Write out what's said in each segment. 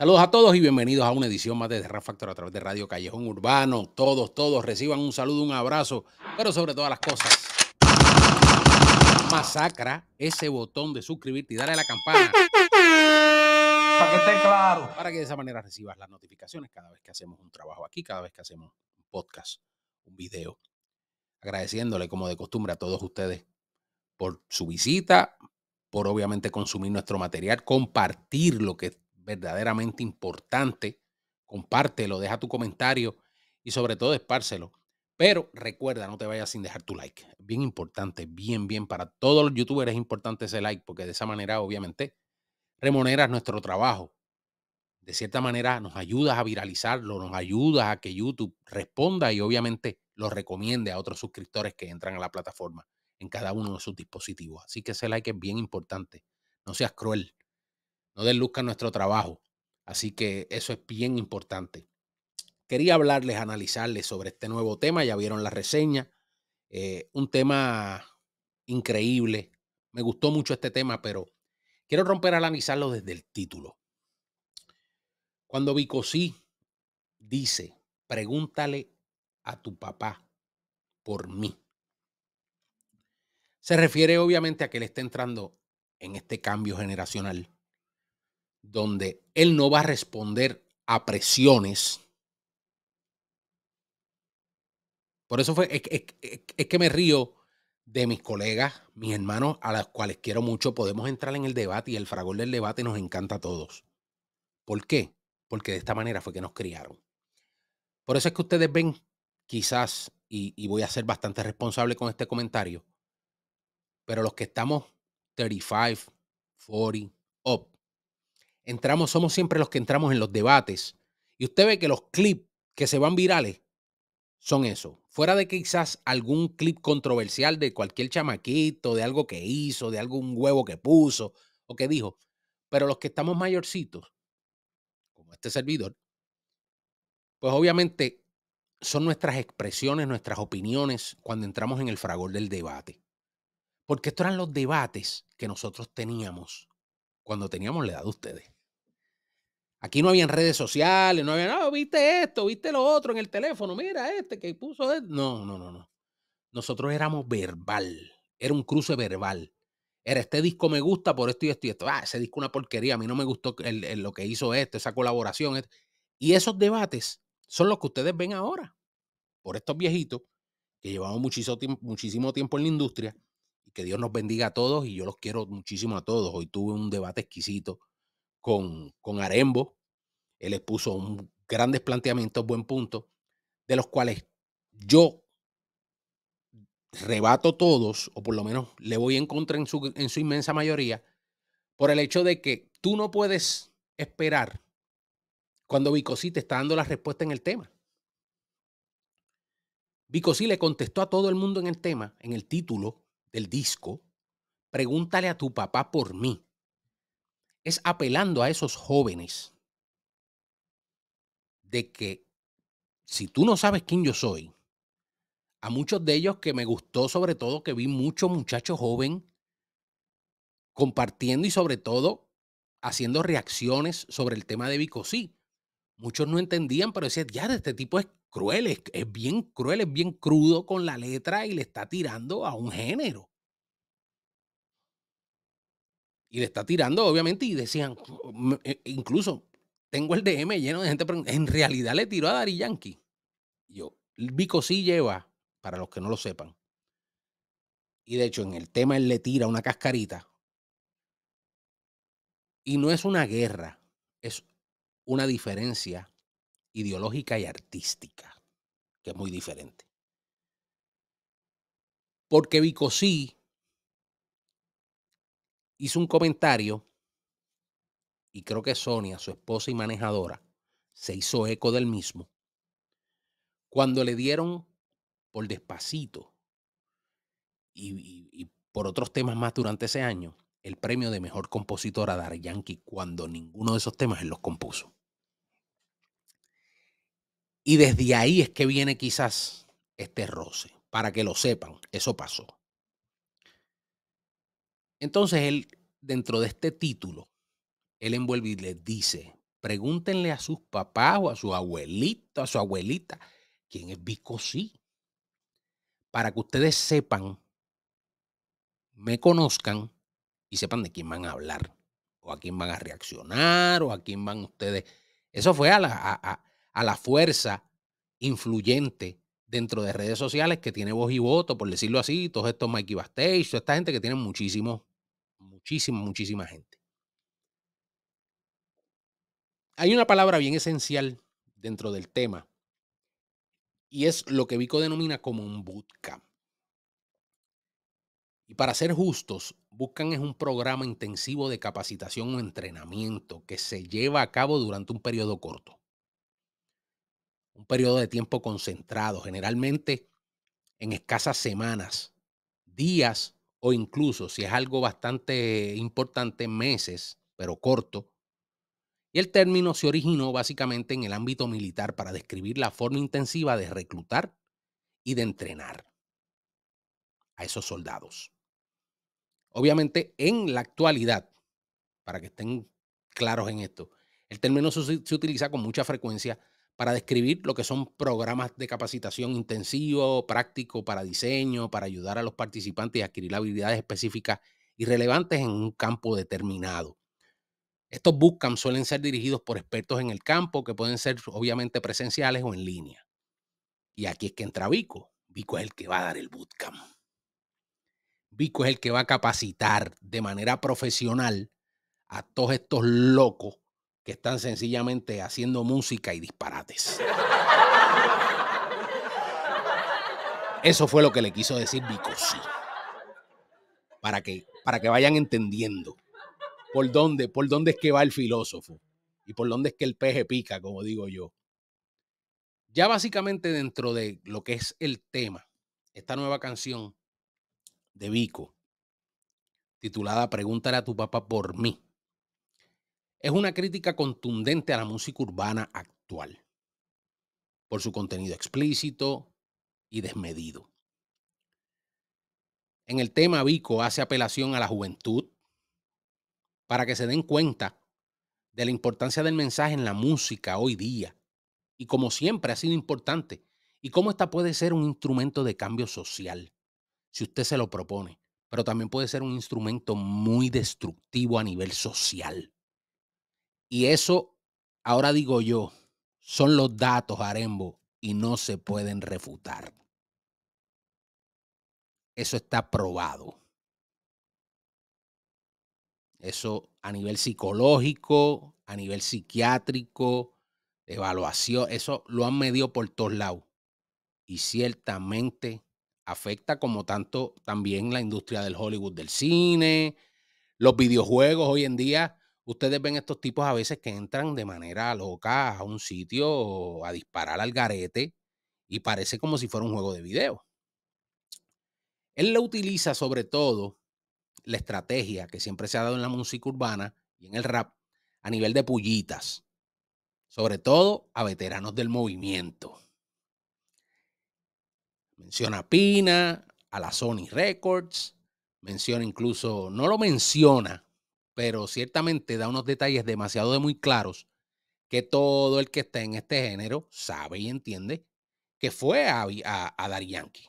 Saludos a todos y bienvenidos a una edición más de The Rap Factor a través de Radio Callejón Urbano. Todos reciban un saludo, un abrazo, pero sobre todas las cosas, masacra ese botón de suscribirte y dale a la campana. Para que esté claro. Para que de esa manera recibas las notificaciones cada vez que hacemos un trabajo aquí, cada vez que hacemos un podcast, un video. Agradeciéndole como de costumbre a todos ustedes por su visita, por obviamente consumir nuestro material, compartir lo que es verdaderamente importante. Compártelo, deja tu comentario y sobre todo espárselo. Pero recuerda, no te vayas sin dejar tu like. Bien importante, bien. Para todos los youtubers es importante ese like porque de esa manera obviamente remuneras nuestro trabajo. De cierta manera nos ayudas a viralizarlo, nos ayudas a que YouTube responda y obviamente lo recomiende a otros suscriptores que entran a la plataforma en cada uno de sus dispositivos. Así que ese like es bien importante. No seas cruel. No desluzcas nuestro trabajo. Así que eso es bien importante. Quería hablarles, analizarles sobre este nuevo tema. Ya vieron la reseña. Un tema increíble. Me gustó mucho este tema, pero quiero romper a analizarlo desde el título. Cuando Vico C dice, pregúntale a tu papá por mí. Se refiere obviamente a que él está entrando en este cambio generacional donde él no va a responder a presiones. Por eso es que me río de mis colegas, mis hermanos, a los cuales quiero mucho. Podemos entrar en el debate y el fragor del debate nos encanta a todos. ¿Por qué? Porque de esta manera fue que nos criaron. Por eso es que ustedes ven quizás, y voy a ser bastante responsable con este comentario, pero los que estamos 35, 40, up, somos siempre los que entramos en los debates. Y usted ve que los clips que se van virales son eso. Fuera de que quizás algún clip controversial de cualquier chamaquito, de algo que hizo, de algún huevo que puso o que dijo. Pero los que estamos mayorcitos, como este servidor, pues obviamente son nuestras expresiones, nuestras opiniones cuando entramos en el fragor del debate. Porque estos eran los debates que nosotros teníamos cuando teníamos la edad de ustedes. Aquí no habían redes sociales, no había, no, viste esto, viste lo otro en el teléfono, mira este que puso. Este. No. Nosotros éramos verbal, era un cruce verbal. Era este disco me gusta por esto y esto y esto. Ah, ese disco una porquería, a mí no me gustó lo que hizo este, esa colaboración. Este. Y esos debates son los que ustedes ven ahora por estos viejitos que llevamos muchísimo tiempo en la industria. Y que Dios nos bendiga a todos y yo los quiero muchísimo a todos. Hoy tuve un debate exquisito con Arembo. Él expuso grandes planteamientos, buen punto, de los cuales yo rebato todos, o por lo menos le voy en contra en su inmensa mayoría, por el hecho de que tú no puedes esperar cuando Vico C te está dando la respuesta en el tema. Vico C le contestó a todo el mundo en el tema, en el título del disco, pregúntale a tu papá por mí. Es apelando a esos jóvenes de que si tú no sabes quién yo soy, a muchos de ellos que me gustó sobre todo que vi muchos muchachos jóvenes compartiendo y sobre todo haciendo reacciones sobre el tema de Vico C. Muchos no entendían, pero decían, ya, este tipo es cruel, es bien cruel, es bien crudo con la letra y le está tirando a un género. Y le está tirando, obviamente, y decían, incluso tengo el DM lleno de gente, pero en realidad le tiró a Daddy Yankee. Vico C lleva, para los que no lo sepan, y de hecho en el tema él le tira una cascarita. Y no es una guerra, es una diferencia ideológica y artística, que es muy diferente. Porque Vico C hizo un comentario y creo que Sonia, su esposa y manejadora, se hizo eco del mismo cuando le dieron por Despacito y por otros temas más durante ese año el premio de mejor compositora de Daddy Yankee cuando ninguno de esos temas él los compuso. Y desde ahí es que viene quizás este roce. Para que lo sepan, eso pasó. Entonces él, dentro de este título, él envuelve y le dice, Pregúntenle a sus papás o a su abuelito, a su abuelita, quién es Vico C, para que ustedes sepan, me conozcan y sepan de quién van a hablar, o a quién van a reaccionar, o a quién van ustedes. Eso fue a la fuerza influyente dentro de redes sociales que tiene voz y voto, por decirlo así, todos estos Mike Bastidas, toda esta gente que tiene muchísima gente. Hay una palabra bien esencial dentro del tema y es lo que Vico denomina como un bootcamp. Y para ser justos, Bootcamp es un programa intensivo de capacitación o entrenamiento que se lleva a cabo durante un periodo corto. Un periodo de tiempo concentrado, generalmente en escasas semanas, días o incluso, si es algo bastante importante, meses, pero corto. Y el término se originó básicamente en el ámbito militar para describir la forma intensiva de reclutar y de entrenar a esos soldados. Obviamente, en la actualidad, para que estén claros en esto, el término se utiliza con mucha frecuencia para describir lo que son programas de capacitación intensivo, práctico, para diseño, para ayudar a los participantes a adquirir habilidades específicas y relevantes en un campo determinado. Estos bootcamps suelen ser dirigidos por expertos en el campo que pueden ser obviamente presenciales o en línea. Y aquí es que entra Vico. Vico es el que va a dar el bootcamp. Vico es el que va a capacitar de manera profesional a todos estos locos que están sencillamente haciendo música y disparates. Eso fue lo que le quiso decir Vico C. Para que vayan entendiendo por dónde es que va el filósofo y por dónde es que el peje pica, como digo yo. Ya básicamente dentro de lo que es el tema, esta nueva canción de Vico, titulada Pregúntale a tu papá por mí, es una crítica contundente a la música urbana actual por su contenido explícito y desmedido. En el tema, Vico hace apelación a la juventud para que se den cuenta de la importancia del mensaje en la música hoy día y como siempre ha sido importante y cómo esta puede ser un instrumento de cambio social si usted se lo propone, pero también puede ser un instrumento muy destructivo a nivel social. Y eso, ahora digo yo, son los datos, Arembo, y no se pueden refutar. Eso está probado. Eso a nivel psicológico, a nivel psiquiátrico, evaluación, eso lo han medido por todos lados. Y ciertamente afecta como tanto también la industria del Hollywood, del cine, los videojuegos hoy en día. Ustedes ven estos tipos a veces que entran de manera loca a un sitio a disparar al garete y parece como si fuera un juego de video. Él lo utiliza sobre todo la estrategia que siempre se ha dado en la música urbana y en el rap a nivel de pullitas, sobre todo a veteranos del movimiento. Menciona a Pina, a la Sony Records, menciona incluso, no lo menciona, pero ciertamente da unos detalles demasiado de muy claros que todo el que está en este género sabe y entiende que fue a Daddy Yankee.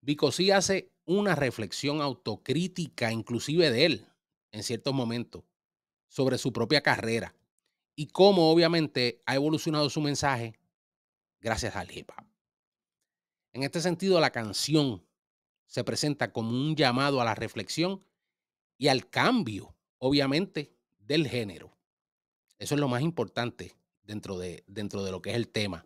Vico C hace una reflexión autocrítica, inclusive de él, en ciertos momentos, sobre su propia carrera y cómo obviamente ha evolucionado su mensaje gracias al hip hop. En este sentido, la canción se presenta como un llamado a la reflexión y al cambio, obviamente, del género. Eso es lo más importante dentro de lo que es el tema.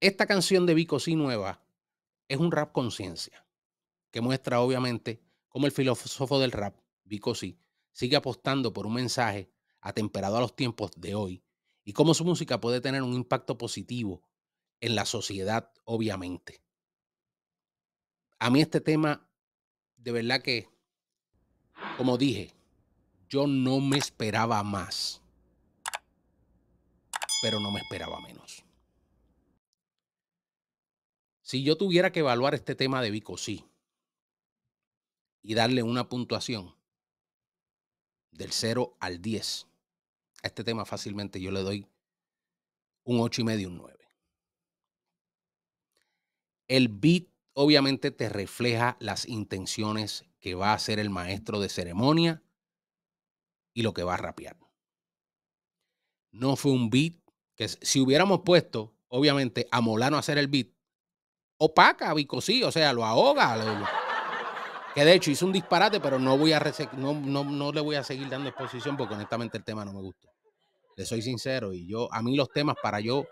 Esta canción de Vico C nueva es un rap conciencia, que muestra obviamente cómo el filósofo del rap, Vico C, sigue apostando por un mensaje atemperado a los tiempos de hoy y cómo su música puede tener un impacto positivo en la sociedad, obviamente. A mí este tema, de verdad que, como dije, yo no me esperaba más, pero no me esperaba menos. Si yo tuviera que evaluar este tema de Vico C y darle una puntuación, del 0 al 10, a este tema fácilmente yo le doy un 8,5, un 9. El beat obviamente te refleja las intenciones que va a hacer el maestro de ceremonia y lo que va a rapear. No fue un beat que si hubiéramos puesto, obviamente, a Molano a hacer el beat, opaca a Vico C, o sea, lo ahoga. Que de hecho hizo un disparate, pero no le voy a seguir dando exposición porque honestamente el tema no me gusta. Le soy sincero, y a mí los temas para yo,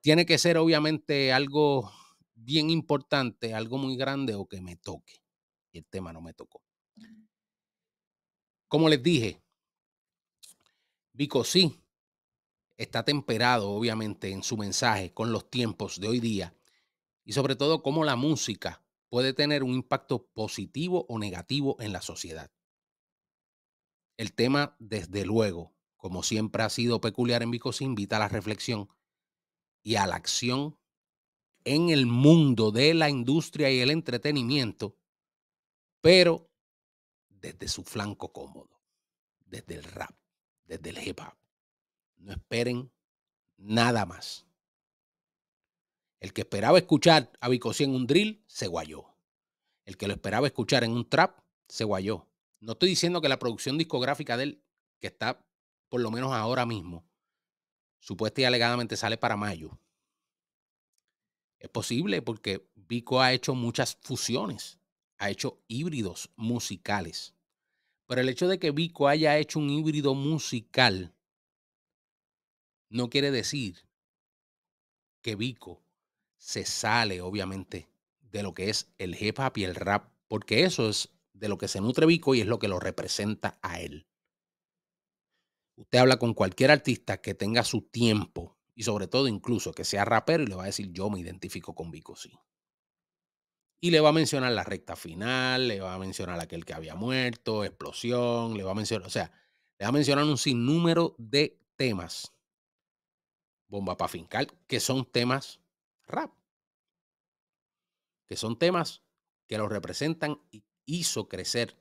tiene que ser obviamente algo bien importante, algo muy grande o que me toque. Y el tema no me tocó. Como les dije, Vico C está temperado obviamente en su mensaje con los tiempos de hoy día y sobre todo cómo la música puede tener un impacto positivo o negativo en la sociedad. El tema, desde luego, como siempre ha sido peculiar en Vico C, invita a la reflexión y a la acción en el mundo de la industria y el entretenimiento, pero desde su flanco cómodo, desde el rap, desde el hip hop. No esperen nada más. El que esperaba escuchar a Vico C en un drill, se guayó. El que lo esperaba escuchar en un trap, se guayó. No estoy diciendo que la producción discográfica de él, que está por lo menos ahora mismo, supuesta y alegadamente sale para mayo. Es posible porque Vico ha hecho muchas fusiones, ha hecho híbridos musicales. Pero el hecho de que Vico haya hecho un híbrido musical no quiere decir que Vico se sale obviamente de lo que es el hip hop y el rap, porque eso es de lo que se nutre Vico y es lo que lo representa a él. Usted habla con cualquier artista que tenga su tiempo y sobre todo incluso que sea rapero y le va a decir yo me identifico con Vico C. Y le va a mencionar la recta final, le va a mencionar aquel que había muerto, explosión, le va a mencionar, o sea, le va a mencionar un sinnúmero de temas. Bomba para fincar, que son temas rap, que son temas que los representan y hizo crecer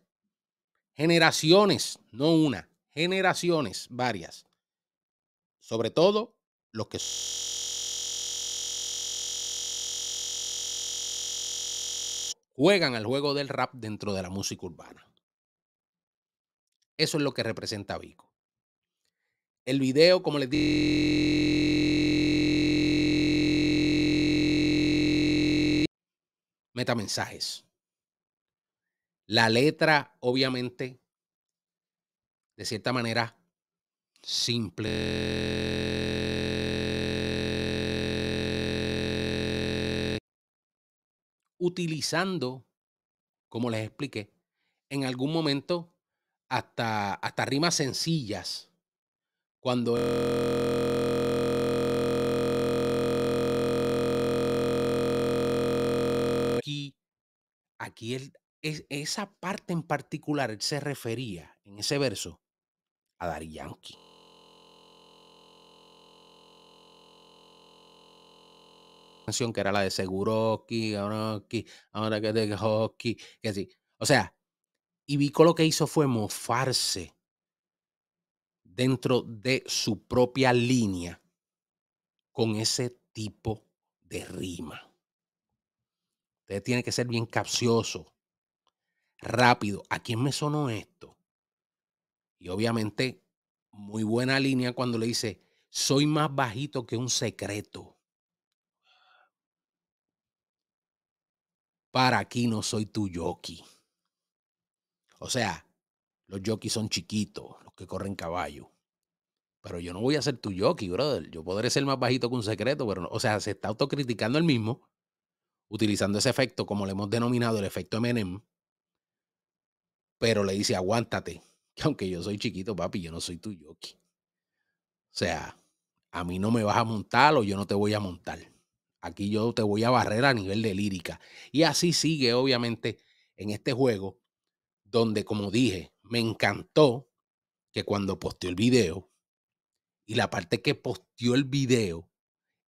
generaciones, no una, generaciones varias, sobre todo los que juegan al juego del rap dentro de la música urbana. Eso es lo que representa Vico. El video, como les dije, metamensajes. La letra, obviamente, de cierta manera, simple. Utilizando, como les expliqué, en algún momento hasta rimas sencillas. Cuando aquí esa parte en particular, él se refería en ese verso a Daddy Yankee. Canción que era la de Seguroki, ahora que te hockey, que sí. O sea, y Vico lo que hizo fue mofarse dentro de su propia línea con ese tipo de rima. Usted tiene que ser bien capcioso, rápido. ¿A quién me sonó esto? Y obviamente, muy buena línea cuando le dice, soy más bajito que un secreto. Para aquí no soy tu jockey. O sea, los jockeys son chiquitos, los que corren caballo. Pero yo no voy a ser tu jockey, brother. Yo podré ser más bajito que un secreto, pero no. O sea, se está autocriticando el mismo, utilizando ese efecto, como le hemos denominado el efecto Eminem, pero le dice, aguántate, que aunque yo soy chiquito, papi, yo no soy tu jockey. O sea, a mí no me vas a montar o yo no te voy a montar. Aquí yo te voy a barrer a nivel de lírica. Y así sigue, obviamente, en este juego, donde, como dije, me encantó que cuando posteó el video, y la parte que posteó el video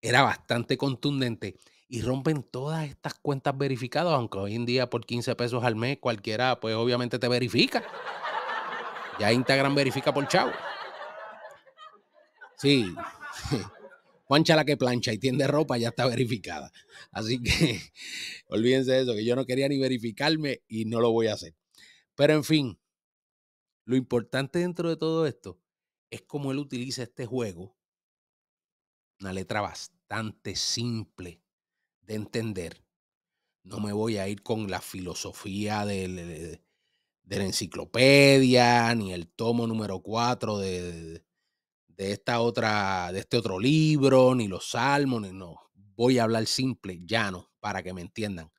era bastante contundente, y rompen todas estas cuentas verificadas, aunque hoy en día por $15 al mes cualquiera pues obviamente te verifica. Ya Instagram verifica por chavo. Sí. Juancha la que plancha y tiende ropa ya está verificada. Así que olvídense de eso, que yo no quería ni verificarme y no lo voy a hacer. Pero en fin, lo importante dentro de todo esto es cómo él utiliza este juego. Una letra bastante simple de entender. No me voy a ir con la filosofía de la enciclopedia, ni el tomo número 4 de este otro libro, ni los salmos, ni no. Voy a hablar simple, llano, para que me entiendan.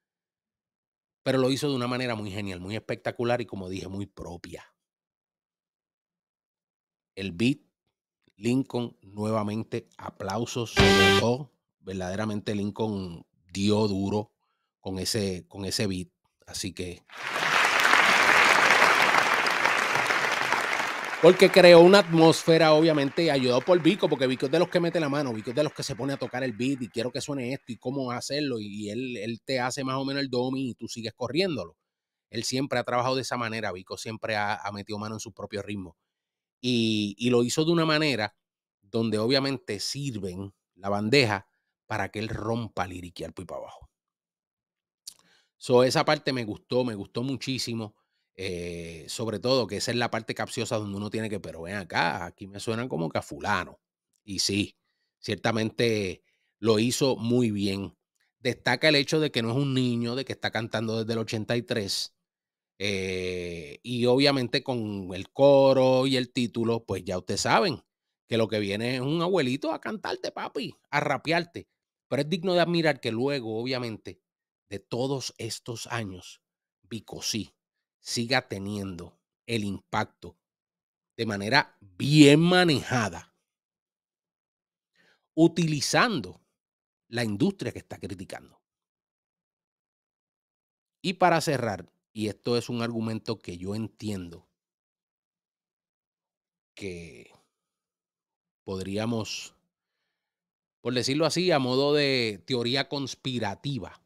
Pero lo hizo de una manera muy genial, muy espectacular y, como dije, muy propia. El beat, Lincoln, nuevamente, aplausos. Verdaderamente Lincoln dio duro con ese beat. Así que... porque creó una atmósfera, obviamente, ayudado por Vico, porque Vico es de los que mete la mano, Vico es de los que se pone a tocar el beat y quiero que suene esto y cómo hacerlo, y él te hace más o menos el dummy y tú sigues corriéndolo. Él siempre ha trabajado de esa manera, Vico siempre ha metido mano en su propio ritmo. Y lo hizo de una manera donde obviamente sirven la bandeja para que él rompa liriquear por ahí para abajo. So, esa parte me gustó muchísimo. Sobre todo que esa es la parte capciosa donde uno tiene que, pero ven acá, aquí me suenan como que a fulano. Y sí, ciertamente lo hizo muy bien. Destaca el hecho de que no es un niño, de que está cantando desde el 83. Y obviamente con el coro y el título, pues ya ustedes saben que lo que viene es un abuelito a cantarte, papi, a rapearte. Pero es digno de admirar que luego, obviamente, de todos estos años, Vico C siga teniendo el impacto de manera bien manejada, utilizando la industria que está criticando. Y para cerrar, y esto es un argumento que yo entiendo que podríamos, por decirlo así, a modo de teoría conspirativa,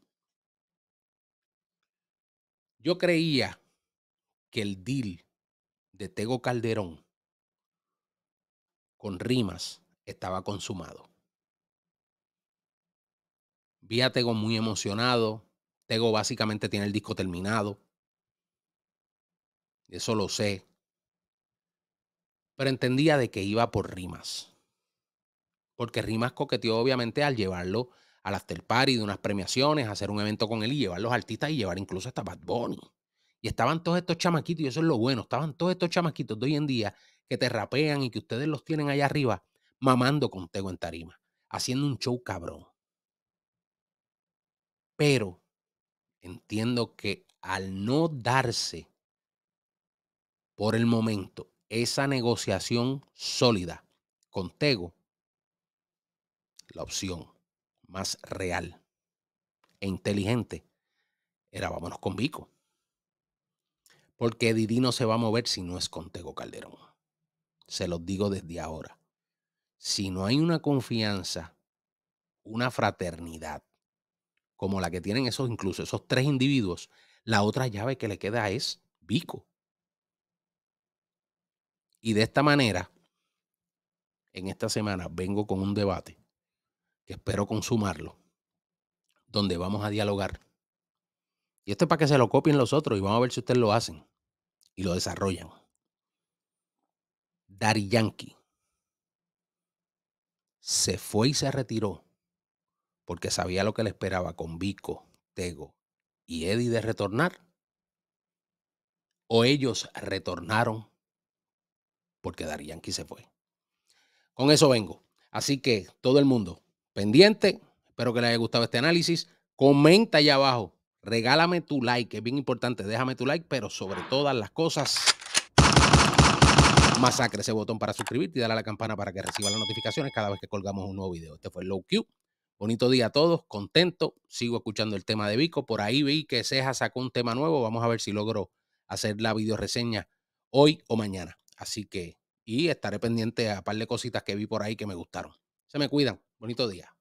yo creía que el deal de Tego Calderón con Rimas estaba consumado. Vi a Tego muy emocionado. Tego básicamente tiene el disco terminado. Eso lo sé. Pero entendía de que iba por Rimas. Porque Rimas coqueteó obviamente al llevarlo al after party de unas premiaciones, hacer un evento con él y llevar los artistas y llevar incluso hasta Bad Bunny. Y estaban todos estos chamaquitos, y eso es lo bueno, estaban todos estos chamaquitos de hoy en día que te rapean y que ustedes los tienen allá arriba mamando con Tego en tarima, haciendo un show cabrón. Pero entiendo que al no darse por el momento esa negociación sólida con Tego, la opción más real e inteligente era vámonos con Vico. Porque Didi no se va a mover si no es con Tego Calderón. Se los digo desde ahora. Si no hay una confianza, una fraternidad, como la que tienen esos, incluso esos tres individuos, la otra llave que le queda es Vico. Y de esta manera, en esta semana vengo con un debate que espero consumarlo, donde vamos a dialogar. Y esto es para que se lo copien los otros y vamos a ver si ustedes lo hacen y lo desarrollan. Daddy Yankee se fue y se retiró porque sabía lo que le esperaba con Vico, Tego y Eddie de retornar. O ellos retornaron porque Daddy Yankee se fue. Con eso vengo. Así que todo el mundo pendiente. Espero que les haya gustado este análisis. Comenta allá abajo. Regálame tu like, que es bien importante. Déjame tu like, pero sobre todas las cosas, masacre ese botón para suscribirte y dale a la campana para que reciba las notificaciones cada vez que colgamos un nuevo video. Este fue el LOW-Q. Bonito día a todos, contento. Sigo escuchando el tema de Vico. Por ahí vi que Ceja sacó un tema nuevo. Vamos a ver si logro hacer la videoreseña hoy o mañana. Así que, y estaré pendiente a un par de cositas que vi por ahí que me gustaron. Se me cuidan. Bonito día.